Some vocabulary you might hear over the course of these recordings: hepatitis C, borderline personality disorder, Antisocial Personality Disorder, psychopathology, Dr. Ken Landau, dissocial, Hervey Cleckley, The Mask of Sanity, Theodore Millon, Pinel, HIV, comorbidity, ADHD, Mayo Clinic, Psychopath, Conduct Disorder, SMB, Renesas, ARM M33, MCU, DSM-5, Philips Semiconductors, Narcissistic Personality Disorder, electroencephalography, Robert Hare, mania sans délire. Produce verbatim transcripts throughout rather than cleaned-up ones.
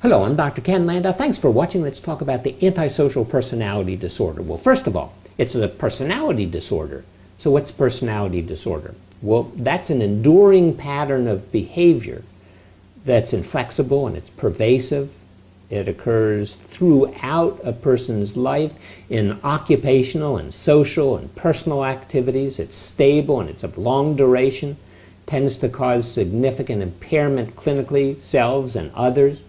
Hello, I'm Doctor Ken Landau. Thanks for watching. Let's talk about the antisocial personality disorder. Well, first of all, it's a personality disorder. So what's personality disorder? Well, that's an enduring pattern of behavior that's inflexible and it's pervasive. It occurs throughout a person's life in occupational and social and personal activities. It's stable and it's of long duration, tends to cause significant impairment clinically, selves and others,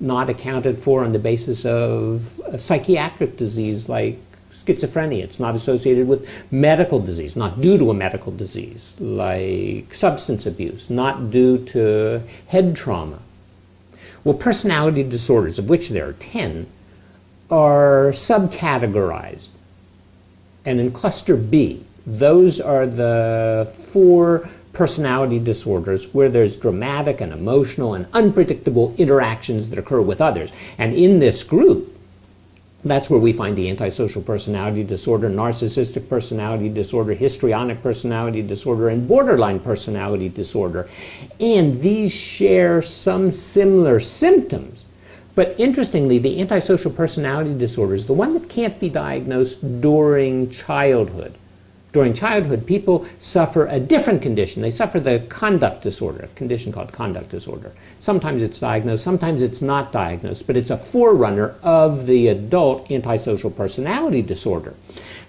not accounted for on the basis of a psychiatric disease like schizophrenia. It's not associated with medical disease, not due to a medical disease like substance abuse, not due to head trauma. Well, personality disorders, of which there are ten, are subcategorized. And in cluster B, those are the four personality disorders where there's dramatic and emotional and unpredictable interactions that occur with others. And in this group, that's where we find the antisocial personality disorder, narcissistic personality disorder, histrionic personality disorder, and borderline personality disorder. And these share some similar symptoms. But interestingly, the antisocial personality disorder is the one that can't be diagnosed during childhood. During childhood, people suffer a different condition. They suffer the conduct disorder, a condition called conduct disorder. Sometimes it's diagnosed, sometimes it's not diagnosed, but it's a forerunner of the adult antisocial personality disorder.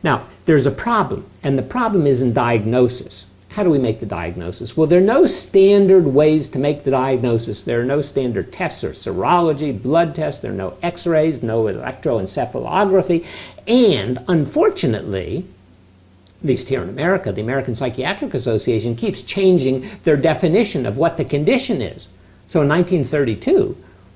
Now, there's a problem, and the problem is in diagnosis. How do we make the diagnosis? Well, there are no standard ways to make the diagnosis. There are no standard tests or serology, blood tests. There are no x-rays, no electroencephalography, and unfortunately, at least here in America, the American Psychiatric Association keeps changing their definition of what the condition is. So in nineteen thirty-two,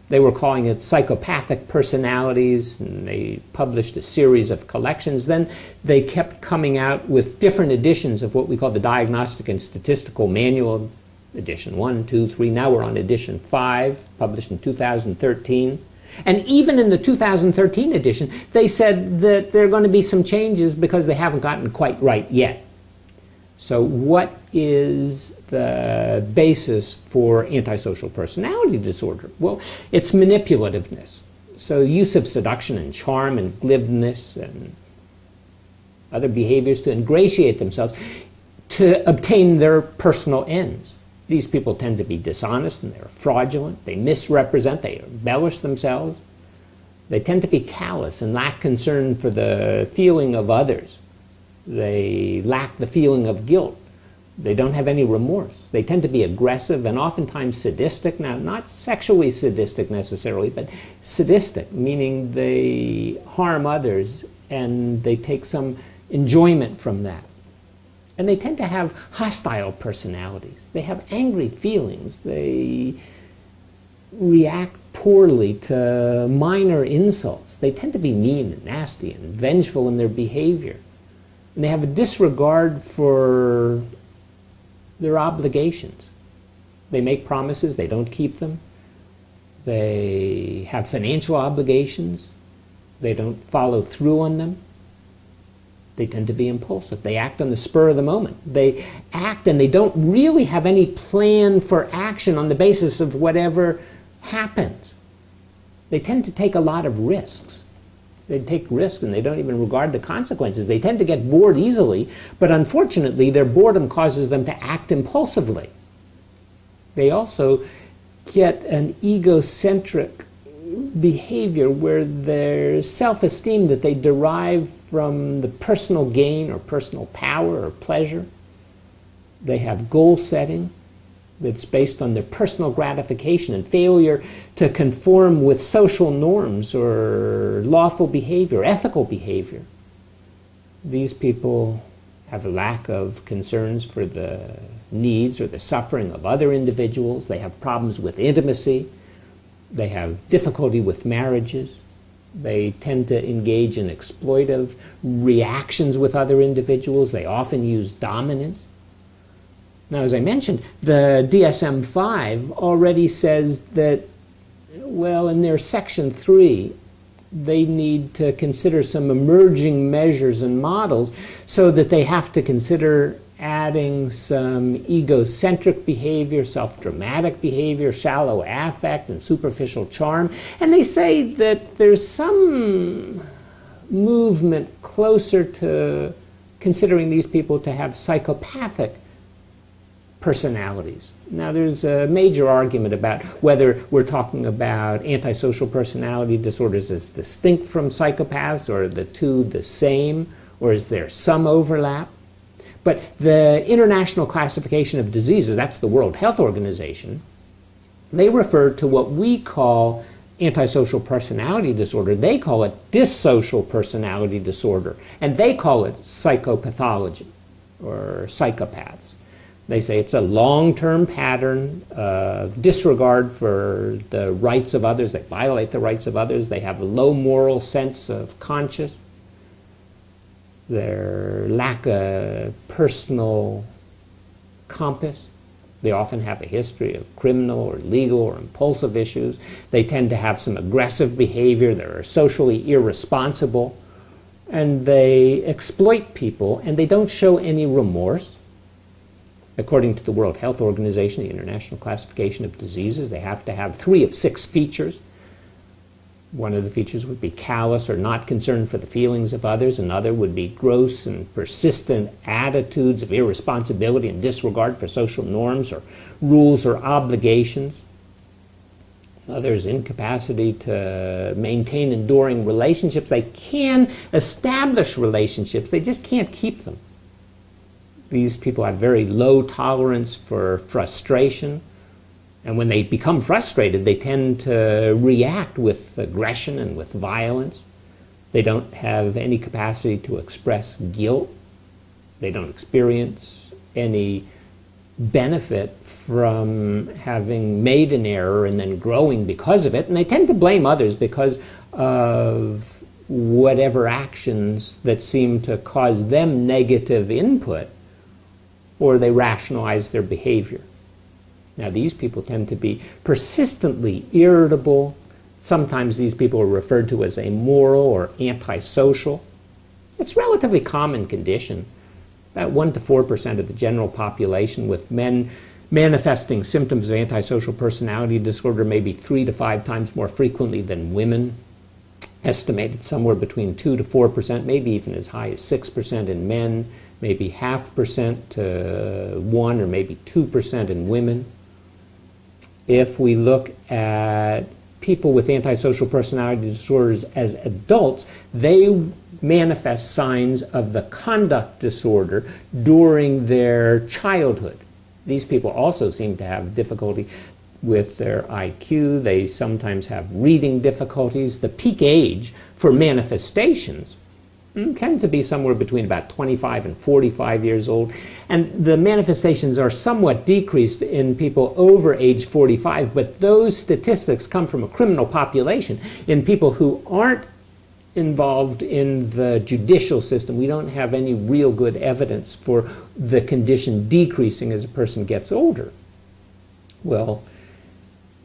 they were calling it psychopathic personalities, and they published a series of collections. Then they kept coming out with different editions of what we call the Diagnostic and Statistical Manual, edition one, two, three. Now we're on edition five, published in two thousand thirteen. And even in the two thousand thirteen edition, they said that there are going to be some changes because they haven't gotten quite right yet. So what is the basis for antisocial personality disorder? Well, it's manipulativeness. So use of seduction and charm and glibness and other behaviors to ingratiate themselves to obtain their personal ends. These people tend to be dishonest and they're fraudulent. They misrepresent, they embellish themselves. They tend to be callous and lack concern for the feeling of others. They lack the feeling of guilt. They don't have any remorse. They tend to be aggressive and oftentimes sadistic. Now, not sexually sadistic necessarily, but sadistic, meaning they harm others and they take some enjoyment from that. And they tend to have hostile personalities. They have angry feelings. They react poorly to minor insults. They tend to be mean and nasty and vengeful in their behavior. And they have a disregard for their obligations. They make promises, they don't keep them. They have financial obligations. They don't follow through on them. They tend to be impulsive. They act on the spur of the moment. They act and they don't really have any plan for action on the basis of whatever happens. They tend to take a lot of risks. They take risks and they don't even regard the consequences. They tend to get bored easily, but unfortunately their boredom causes them to act impulsively. They also get an egocentric behavior where their self-esteem that they derive from the personal gain or personal power or pleasure. They have goal setting that's based on their personal gratification and failure to conform with social norms or lawful behavior, ethical behavior. These people have a lack of concerns for the needs or the suffering of other individuals. They have problems with intimacy. They have difficulty with marriages. They tend to engage in exploitive reactions with other individuals. They often use dominance. Now, as I mentioned, the D S M five already says that, well, in their section three, they need to consider some emerging measures and models, so that they have to consider adding some egocentric behavior, self-dramatic behavior, shallow affect, and superficial charm. And they say that there's some movement closer to considering these people to have psychopathic personalities. Now, there's a major argument about whether we're talking about antisocial personality disorders as distinct from psychopaths, or are the two the same, or is there some overlap? But the International Classification of Diseases, that's the World Health Organization, they refer to what we call antisocial personality disorder. They call it dissocial personality disorder, and they call it psychopathology or psychopaths. They say it's a long-term pattern of disregard for the rights of others. They violate the rights of others. They have a low moral sense of conscience. Their lack of personal compass. They often have a history of criminal or legal or impulsive issues. They tend to have some aggressive behavior. They're socially irresponsible. And they exploit people, and they don't show any remorse. According to the World Health Organization, the International Classification of Diseases, they have to have three of six features. One of the features would be callous or not concerned for the feelings of others. Another would be gross and persistent attitudes of irresponsibility and disregard for social norms or rules or obligations. Another is incapacity to maintain enduring relationships. They can establish relationships, they just can't keep them. These people have very low tolerance for frustration. And when they become frustrated, they tend to react with aggression and with violence. They don't have any capacity to express guilt. They don't experience any benefit from having made an error and then growing because of it. And they tend to blame others because of whatever actions that seem to cause them negative input, or they rationalize their behavior. Now, these people tend to be persistently irritable. Sometimes these people are referred to as amoral or antisocial. It's a relatively common condition, about one to four percent of the general population, with men manifesting symptoms of antisocial personality disorder maybe three to five times more frequently than women, estimated somewhere between two to four percent, maybe even as high as six percent in men, maybe half percent to one or maybe two percent in women. If we look at people with antisocial personality disorders as adults, they manifest signs of the conduct disorder during their childhood. These people also seem to have difficulty with their I Q. They sometimes have reading difficulties. The peak age for manifestations tends to be somewhere between about twenty-five and forty-five years old. And the manifestations are somewhat decreased in people over age forty-five, but those statistics come from a criminal population. In people who aren't involved in the judicial system, we don't have any real good evidence for the condition decreasing as a person gets older. Well,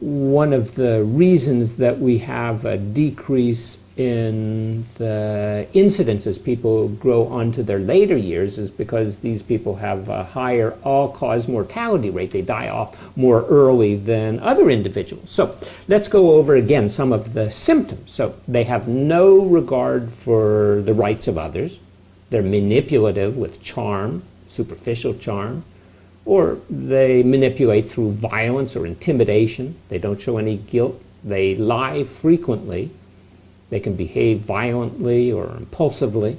one of the reasons that we have a decrease in the incidence as people grow onto their later years is because these people have a higher all-cause mortality rate. They die off more early than other individuals. So let's go over again some of the symptoms. So they have no regard for the rights of others. They're manipulative with charm, superficial charm, or they manipulate through violence or intimidation. They don't show any guilt. They lie frequently. They can behave violently or impulsively.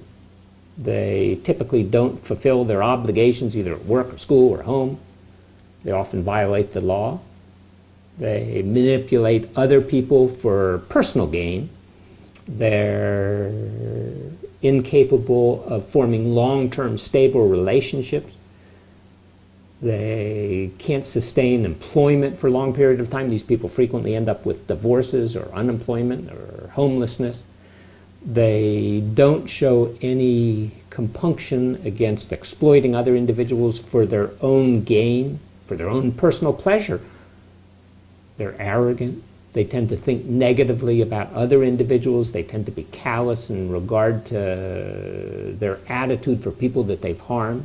They typically don't fulfill their obligations either at work or school or home. They often violate the law. They manipulate other people for personal gain. They're incapable of forming long-term stable relationships. They can't sustain employment for a long period of time. These people frequently end up with divorces or unemployment or homelessness. They don't show any compunction against exploiting other individuals for their own gain, for their own personal pleasure. They're arrogant. They tend to think negatively about other individuals. They tend to be callous in regard to their attitude for people that they've harmed.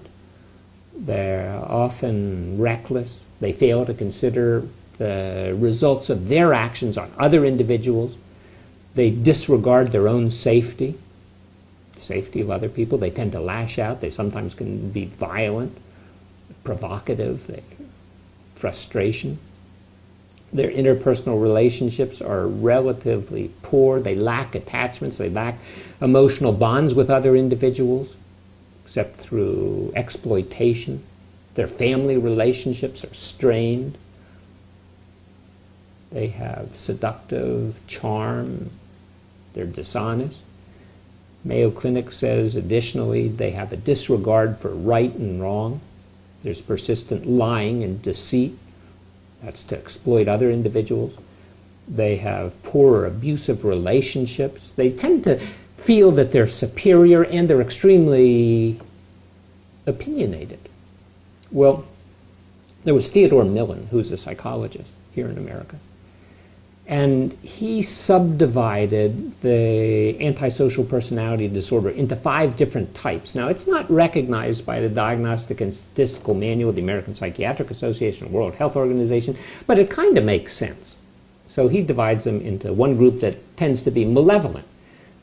They're often reckless. They fail to consider the results of their actions on other individuals. They disregard their own safety, safety of other people. They tend to lash out. They sometimes can be violent, provocative, frustration. Their interpersonal relationships are relatively poor. They lack attachments. They lack emotional bonds with other individuals, except through exploitation. Their family relationships are strained. They have seductive charm. They're dishonest. Mayo Clinic says, additionally, they have a disregard for right and wrong. There's persistent lying and deceit. That's to exploit other individuals. They have poor abusive relationships. They tend to feel that they're superior, and they're extremely opinionated. Well, there was Theodore Millon, who's a psychologist here in America, and he subdivided the antisocial personality disorder into five different types. Now, it's not recognized by the Diagnostic and Statistical Manual of the American Psychiatric Association, World Health Organization, but it kind of makes sense. So he divides them into one group that tends to be malevolent.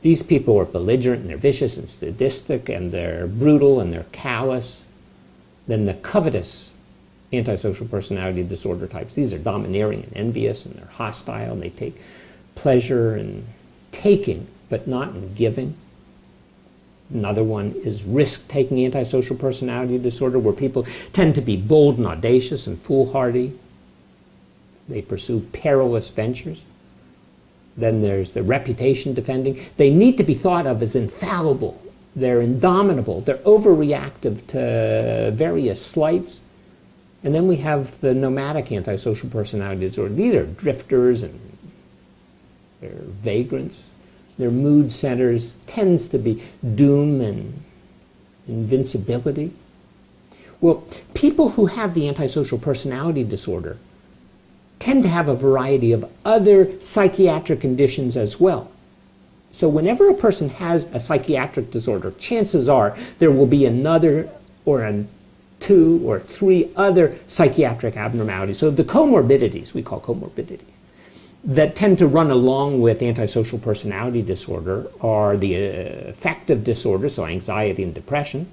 These people are belligerent, and they're vicious and sadistic, and they're brutal, and they're callous. Then the covetous antisocial personality disorder types. These are domineering and envious, and they're hostile, and they take pleasure in taking, but not in giving. Another one is risk-taking antisocial personality disorder, where people tend to be bold and audacious and foolhardy. They pursue perilous ventures. Then there's the reputation defending. They need to be thought of as infallible. They're indomitable. They're overreactive to various slights. And then we have the nomadic antisocial personality disorder. These are drifters and they're vagrants. Their mood centers tends to be doom and invincibility. Well, people who have the antisocial personality disorder tend to have a variety of other psychiatric conditions as well. So whenever a person has a psychiatric disorder, chances are there will be another or an two or three other psychiatric abnormalities. So the comorbidities, we call comorbidity, that tend to run along with antisocial personality disorder are the affective disorders, so anxiety and depression,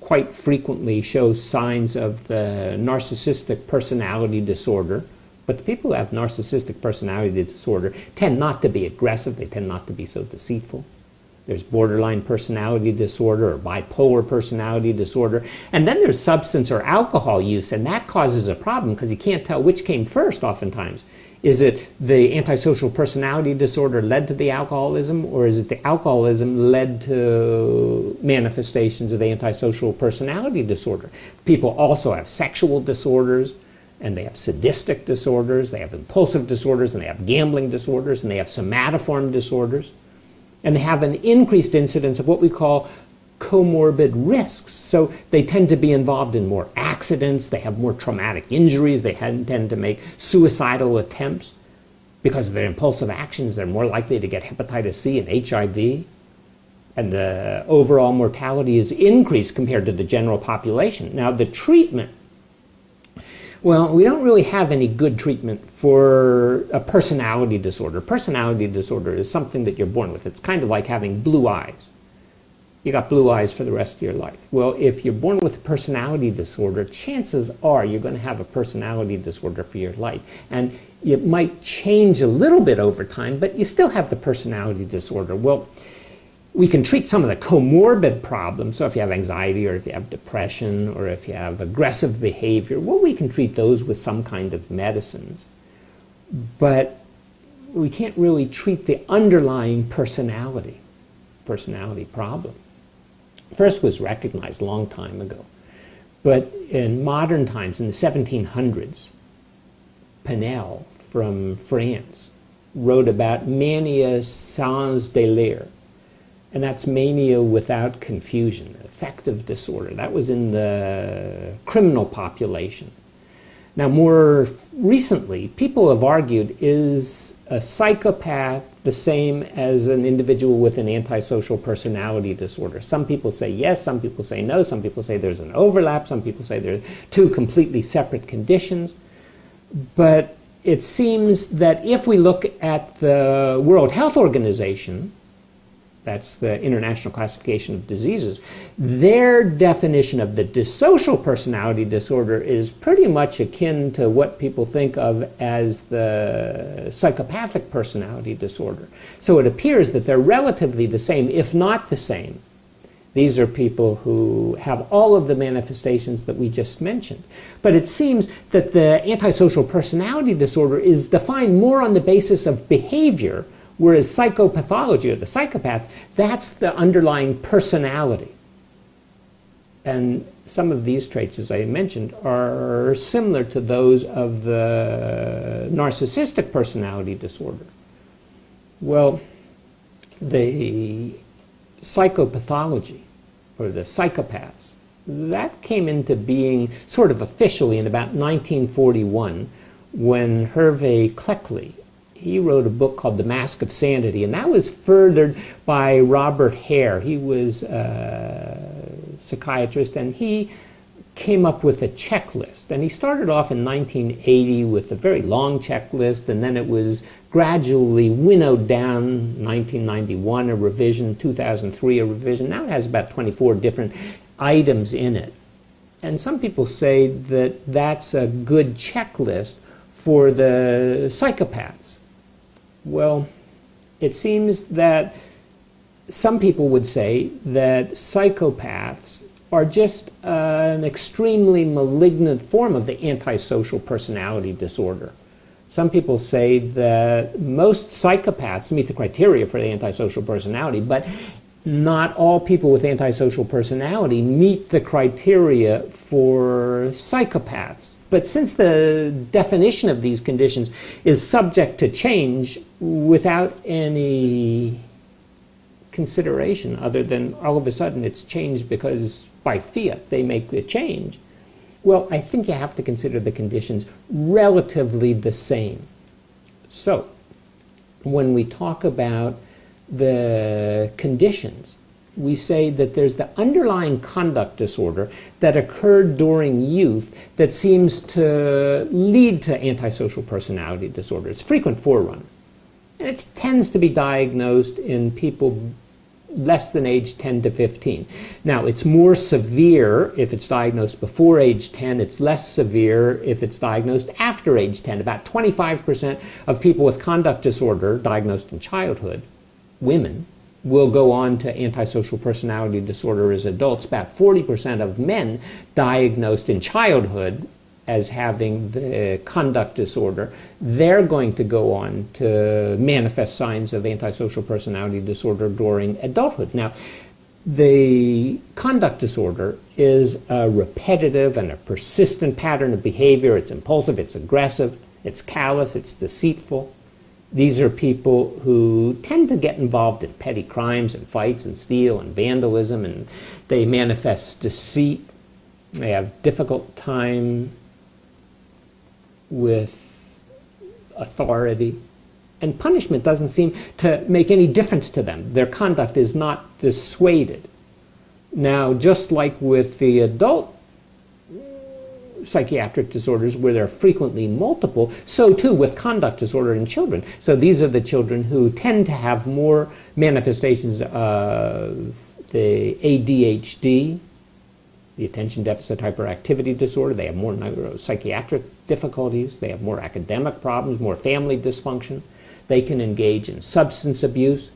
quite frequently show signs of the narcissistic personality disorder. But the people who have narcissistic personality disorder tend not to be aggressive. They tend not to be so deceitful. There's borderline personality disorder or bipolar personality disorder. And then there's substance or alcohol use, and that causes a problem because you can't tell which came first oftentimes. Is it the antisocial personality disorder led to the alcoholism, or is it the alcoholism led to manifestations of antisocial personality disorder? People also have sexual disorders, and they have sadistic disorders, they have impulsive disorders, and they have gambling disorders, and they have somatoform disorders. And they have an increased incidence of what we call comorbid risks. So they tend to be involved in more accidents, they have more traumatic injuries, they tend to make suicidal attempts. Because of their impulsive actions, they're more likely to get hepatitis C and H I V. And the overall mortality is increased compared to the general population. Now, the treatment. Well, we don't really have any good treatment for a personality disorder. Personality disorder is something that you're born with. It's kind of like having blue eyes. You got blue eyes for the rest of your life. Well, if you're born with a personality disorder, chances are you're going to have a personality disorder for your life. And it might change a little bit over time, but you still have the personality disorder. Well, we can treat some of the comorbid problems, so if you have anxiety or if you have depression or if you have aggressive behavior, well, we can treat those with some kind of medicines. But we can't really treat the underlying personality, personality problem. First was recognized a long time ago. But in modern times, in the seventeen hundreds, Pinel from France wrote about mania sans délire. And that's mania without confusion, affective disorder. That was in the criminal population. Now, more recently, people have argued, is a psychopath the same as an individual with an antisocial personality disorder? Some people say yes, some people say no, some people say there's an overlap, some people say there are two completely separate conditions. But it seems that if we look at the World Health Organization, that's the International Classification of Diseases, their definition of the dissocial personality disorder is pretty much akin to what people think of as the psychopathic personality disorder. So it appears that they're relatively the same, if not the same. These are people who have all of the manifestations that we just mentioned. But it seems that the antisocial personality disorder is defined more on the basis of behavior, whereas psychopathology, or the psychopath, that's the underlying personality. And some of these traits, as I mentioned, are similar to those of the narcissistic personality disorder. Well, the psychopathology, or the psychopaths, that came into being sort of officially in about nineteen forty-one when Hervey Cleckley, he wrote a book called The Mask of Sanity, and that was furthered by Robert Hare. He was a psychiatrist, and he came up with a checklist. And he started off in nineteen eighty with a very long checklist, and then it was gradually winnowed down, nineteen ninety-one, a revision, two thousand three, a revision. Now it has about twenty-four different items in it. And some people say that that's a good checklist for the psychopaths. Well, it seems that some people would say that psychopaths are just uh, an extremely malignant form of the antisocial personality disorder. Some people say that most psychopaths meet the criteria for the antisocial personality, but not all people with antisocial personality meet the criteria for psychopaths. But since the definition of these conditions is subject to change without any consideration, other than all of a sudden it's changed because by fiat they make the change, well, I think you have to consider the conditions relatively the same. So, when we talk about the conditions, we say that there's the underlying conduct disorder that occurred during youth that seems to lead to antisocial personality disorder. It's a frequent forerunner. And it tends to be diagnosed in people less than age ten to fifteen. Now, it's more severe if it's diagnosed before age ten. It's less severe if it's diagnosed after age ten. About twenty-five percent of people with conduct disorder diagnosed in childhood, women, will go on to antisocial personality disorder as adults. About forty percent of men diagnosed in childhood as having the conduct disorder, they're going to go on to manifest signs of antisocial personality disorder during adulthood. Now, the conduct disorder is a repetitive and a persistent pattern of behavior. It's impulsive, it's aggressive, it's callous, it's deceitful. These are people who tend to get involved in petty crimes and fights and steal and vandalism, and they manifest deceit. They have difficult time with authority, and punishment doesn't seem to make any difference to them. Their conduct is not dissuaded. Now, just like with the adult psychiatric disorders where there are frequently multiple, so too with conduct disorder in children. So these are the children who tend to have more manifestations of the A D H D, the attention deficit hyperactivity disorder. They have more neuropsychiatric difficulties. They have more academic problems, more family dysfunction. They can engage in substance abuse.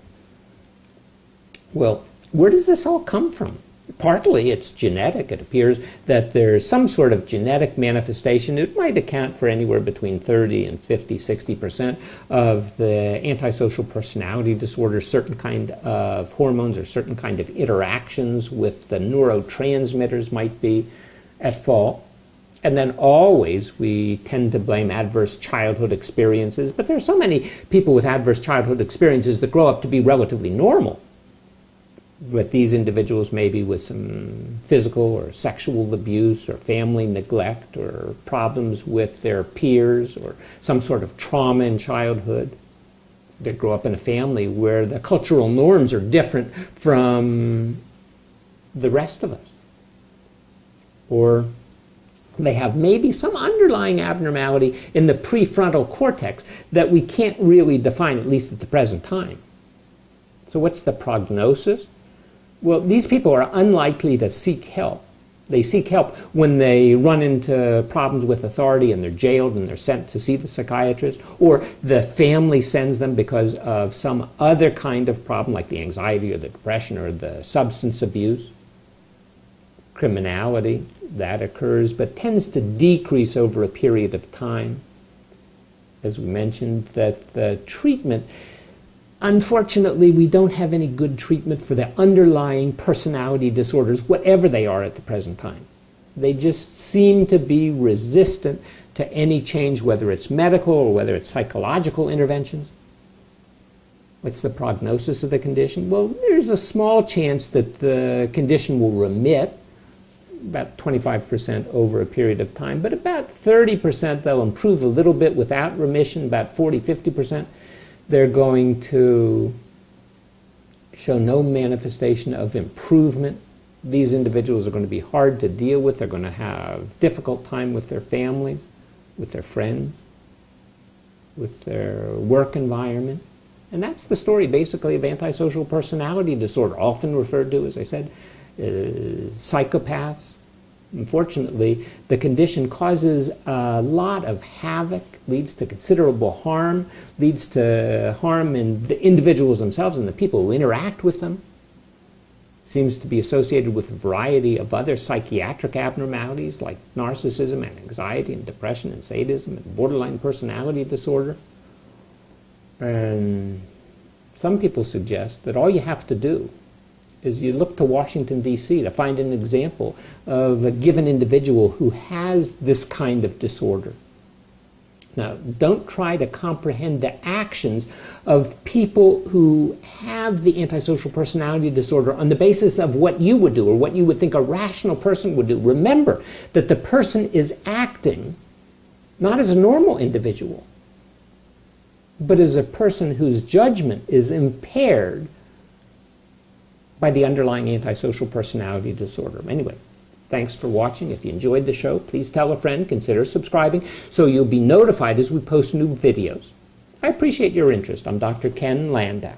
Well, where does this all come from? Partly it's genetic. It appears that there's some sort of genetic manifestation. It might account for anywhere between thirty and fifty, sixty percent of the antisocial personality disorder, certain kind of hormones or certain kind of interactions with the neurotransmitters might be at fault. And then always we tend to blame adverse childhood experiences, but there are so many people with adverse childhood experiences that grow up to be relatively normal. But these individuals may be with some physical or sexual abuse or family neglect or problems with their peers or some sort of trauma in childhood. They grow up in a family where the cultural norms are different from the rest of us. Or they have maybe some underlying abnormality in the prefrontal cortex that we can't really define, at least at the present time. So what's the prognosis? Well, these people are unlikely to seek help. They seek help when they run into problems with authority and they're jailed and they're sent to see the psychiatrist, or the family sends them because of some other kind of problem like the anxiety or the depression or the substance abuse. Criminality, that occurs, but tends to decrease over a period of time. As we mentioned, that the treatment, unfortunately, we don't have any good treatment for the underlying personality disorders, whatever they are at the present time. They just seem to be resistant to any change, whether it's medical or whether it's psychological interventions. What's the prognosis of the condition? Well, there's a small chance that the condition will remit, about twenty-five percent over a period of time, but about thirty percent they'll improve a little bit without remission, about forty, fifty percent. They're going to show no manifestation of improvement. These individuals are going to be hard to deal with. They're going to have difficult time with their families, with their friends, with their work environment. And that's the story, basically, of antisocial personality disorder, often referred to, as I said, uh, psychopaths. Unfortunately, the condition causes a lot of havoc, leads to considerable harm, leads to harm in the individuals themselves and the people who interact with them. Seems to be associated with a variety of other psychiatric abnormalities like narcissism and anxiety and depression and sadism and borderline personality disorder. And some people suggest that all you have to do is you look to Washington, D C to find an example of a given individual who has this kind of disorder. Now, don't try to comprehend the actions of people who have the antisocial personality disorder on the basis of what you would do or what you would think a rational person would do. Remember that the person is acting not as a normal individual, but as a person whose judgment is impaired by the underlying antisocial personality disorder. Anyway, thanks for watching. If you enjoyed the show, please tell a friend, consider subscribing so you'll be notified as we post new videos. I appreciate your interest. I'm Doctor Ken Landau.